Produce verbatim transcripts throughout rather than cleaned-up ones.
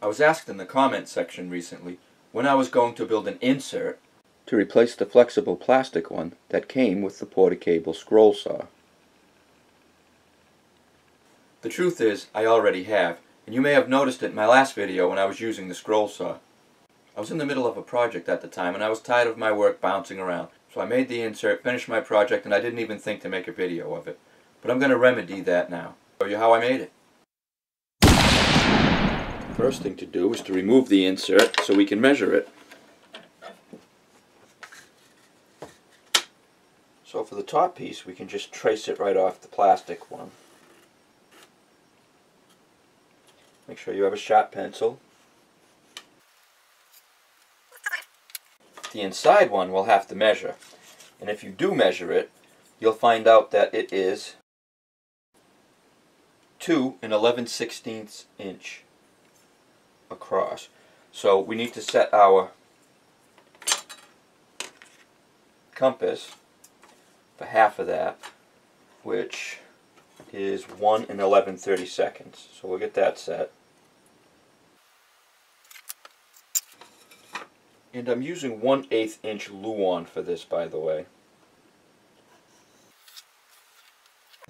I was asked in the comment section recently when I was going to build an insert to replace the flexible plastic one that came with the Porter Cable scroll saw. The truth is, I already have, and you may have noticed it in my last video when I was using the scroll saw. I was in the middle of a project at the time and I was tired of my work bouncing around, so I made the insert, finished my project, and I didn't even think to make a video of it. But I'm going to remedy that now. I'll show you how I made it. The first thing to do is to remove the insert so we can measure it. So for the top piece, we can just trace it right off the plastic one. Make sure you have a sharp pencil. The inside one we'll have to measure. And if you do measure it, you'll find out that it is two and eleven sixteenths inch across. So we need to set our compass for half of that, which is one and eleven thirty-seconds. So we'll get that set. And I'm using one eighth inch Luon for this, by the way.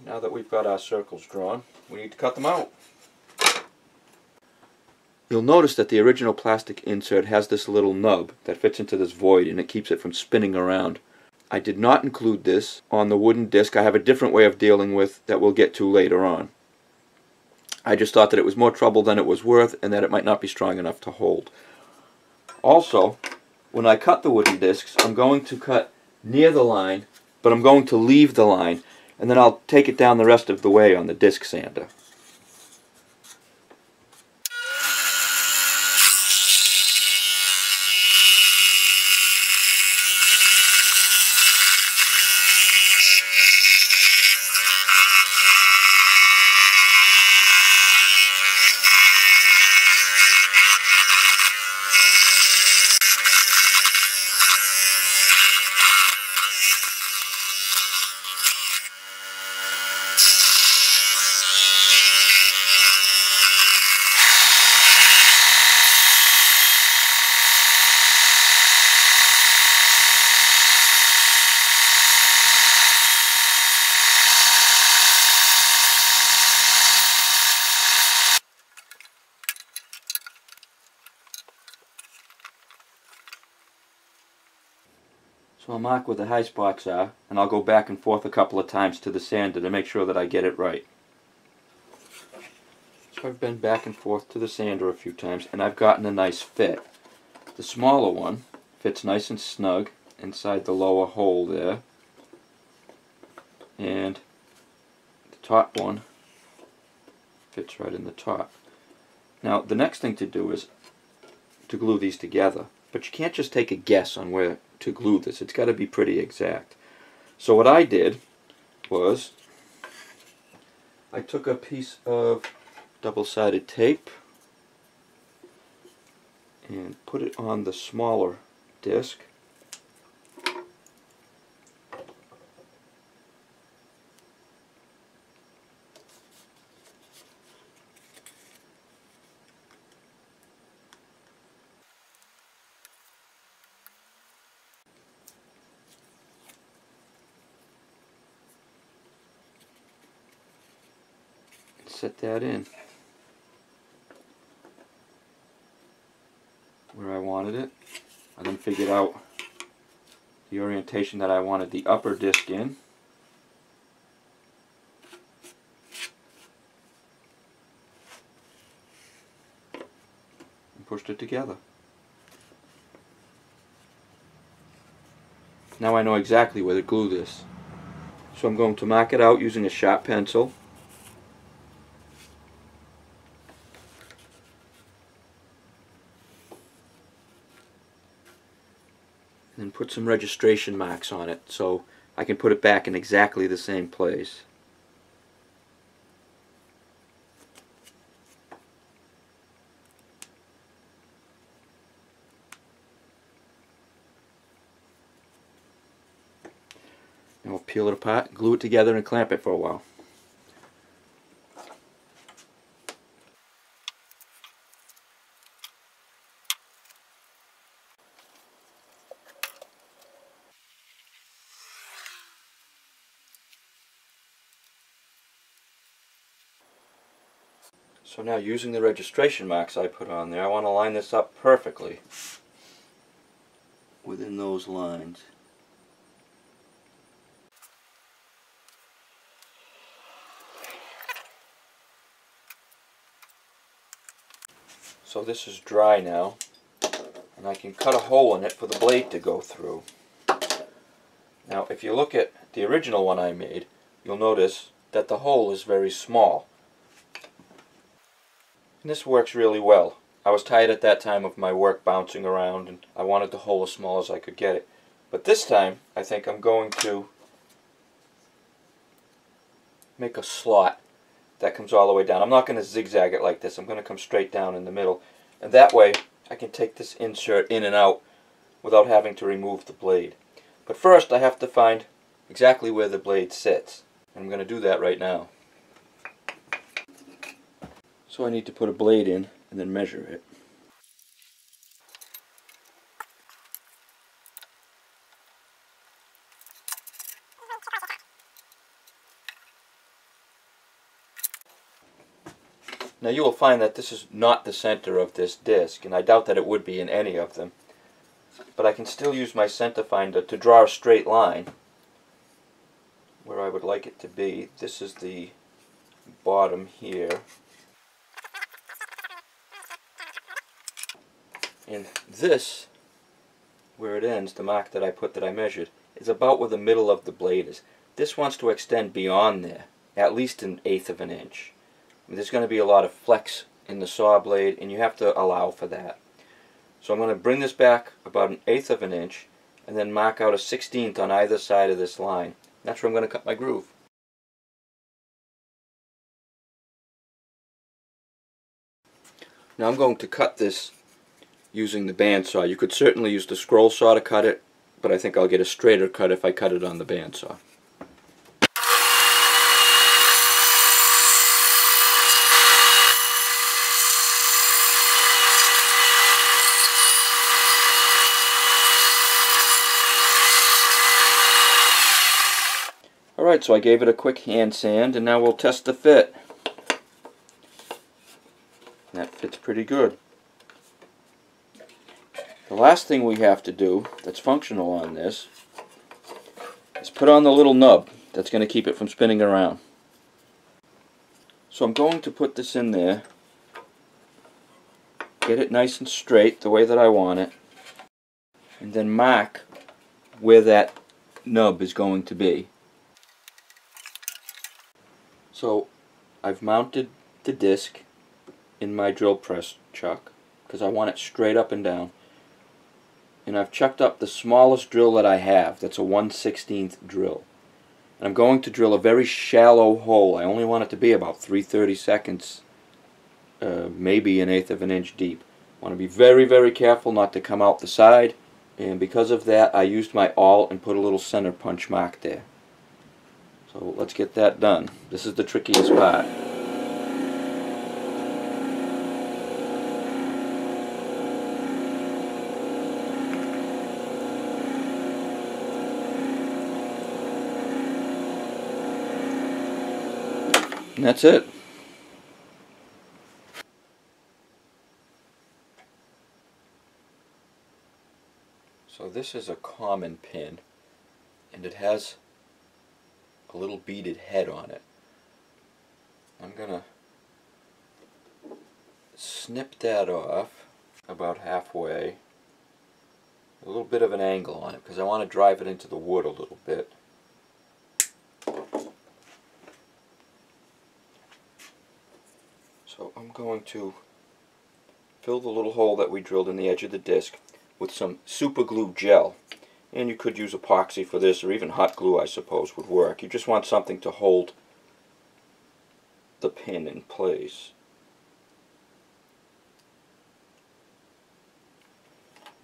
Now that we've got our circles drawn, we need to cut them out. You'll notice that the original plastic insert has this little nub that fits into this void and it keeps it from spinning around. I did not include this on the wooden disc. I have a different way of dealing with that we'll get to later on. I just thought that it was more trouble than it was worth and that it might not be strong enough to hold. Also, when I cut the wooden discs, I'm going to cut near the line, but I'm going to leave the line, and then I'll take it down the rest of the way on the disc sander. So I'll mark where the high spots are, and I'll go back and forth a couple of times to the sander to make sure that I get it right. So I've been back and forth to the sander a few times, and I've gotten a nice fit. The smaller one fits nice and snug inside the lower hole there, and the top one fits right in the top. Now the next thing to do is to glue these together, but you can't just take a guess on where to glue this. It's got to be pretty exact. So what I did was I took a piece of double-sided tape and put it on the smaller disc. Set that in where I wanted it. I then figured out the orientation that I wanted the upper disc in. And pushed it together. Now I know exactly where to glue this. So I'm going to mark it out using a sharp pencil. And put some registration marks on it so I can put it back in exactly the same place. And we'll peel it apart, glue it together, and clamp it for a while. So now, using the registration marks I put on there, I want to line this up perfectly within those lines. So this is dry now, and I can cut a hole in it for the blade to go through. Now, if you look at the original one I made, you'll notice that the hole is very small. And this works really well. I was tired at that time of my work bouncing around, and I wanted the hole as small as I could get it. But this time, I think I'm going to make a slot that comes all the way down. I'm not going to zigzag it like this. I'm going to come straight down in the middle. And that way, I can take this insert in and out without having to remove the blade. But first, I have to find exactly where the blade sits. And I'm going to do that right now. So I need to put a blade in and then measure it. Now, you will find that this is not the center of this disc, and I doubt that it would be in any of them. But I can still use my center finder to draw a straight line where I would like it to be. This is the bottom here. And this, where it ends, the mark that I put that I measured, is about where the middle of the blade is. This wants to extend beyond there, at least an eighth of an inch. There's going to be a lot of flex in the saw blade, and you have to allow for that. So I'm going to bring this back about an eighth of an inch, and then mark out a sixteenth on either side of this line. That's where I'm going to cut my groove. Now I'm going to cut this using the bandsaw. You could certainly use the scroll saw to cut it, but I think I'll get a straighter cut if I cut it on the bandsaw. Alright, so I gave it a quick hand sand, and now we'll test the fit. That fits pretty good. The last thing we have to do that's functional on this is put on the little nub that's going to keep it from spinning around. So I'm going to put this in there, get it nice and straight the way that I want it, and then mark where that nub is going to be. So I've mounted the disc in my drill press chuck because I want it straight up and down. And I've chucked up the smallest drill that I have. That's a one sixteenth drill. And I'm going to drill a very shallow hole. I only want it to be about three thirty-seconds, uh, maybe an eighth of an inch deep. I want to be very, very careful not to come out the side. And because of that, I used my awl and put a little center punch mark there. So let's get that done. This is the trickiest part. And that's it. So this is a common pin, and it has a little beaded head on it. I'm gonna snip that off about halfway, a little bit of an angle on it because I want to drive it into the wood a little bit. So I'm going to fill the little hole that we drilled in the edge of the disc with some super glue gel. And you could use epoxy for this, or even hot glue, I suppose, would work. You just want something to hold the pin in place.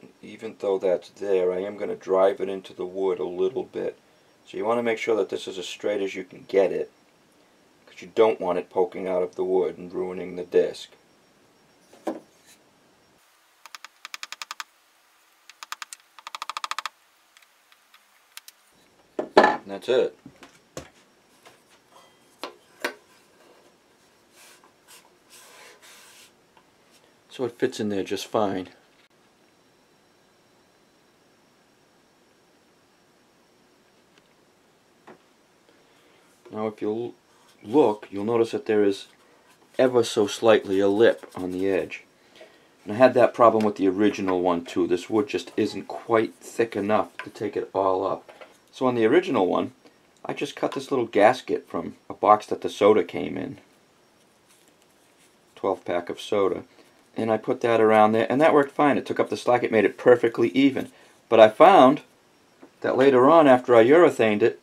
And even though that's there, I am going to drive it into the wood a little bit. So you want to make sure that this is as straight as you can get it, because you don't want it poking out of the wood and ruining the disc. And that's it. so it fits in there just fine. Now if you look, you'll notice that there is ever so slightly a lip on the edge. And I had that problem with the original one too. This wood just isn't quite thick enough to take it all up. So on the original one, I just cut this little gasket from a box that the soda came in, twelve pack of soda, and I put that around there, and that worked fine. It took up the slack, it made it perfectly even. But I found that later on, after I urethaned it,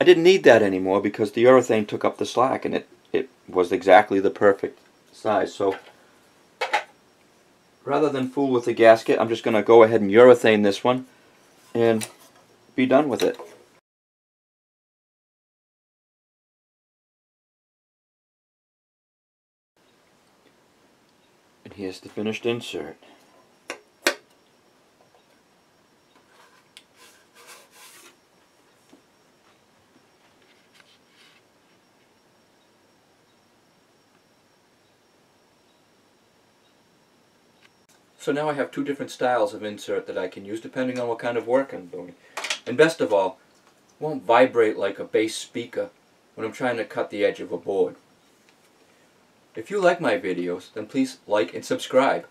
I didn't need that anymore because the urethane took up the slack, and it, it was exactly the perfect size. So rather than fool with the gasket, I'm just going to go ahead and urethane this one and be done with it. And here's the finished insert. So now I have two different styles of insert that I can use depending on what kind of work I'm doing. And best of all, it won't vibrate like a bass speaker when I'm trying to cut the edge of a board. If you like my videos, then please like and subscribe.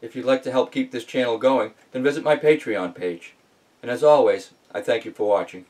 If you'd like to help keep this channel going, then visit my Patreon page. And as always, I thank you for watching.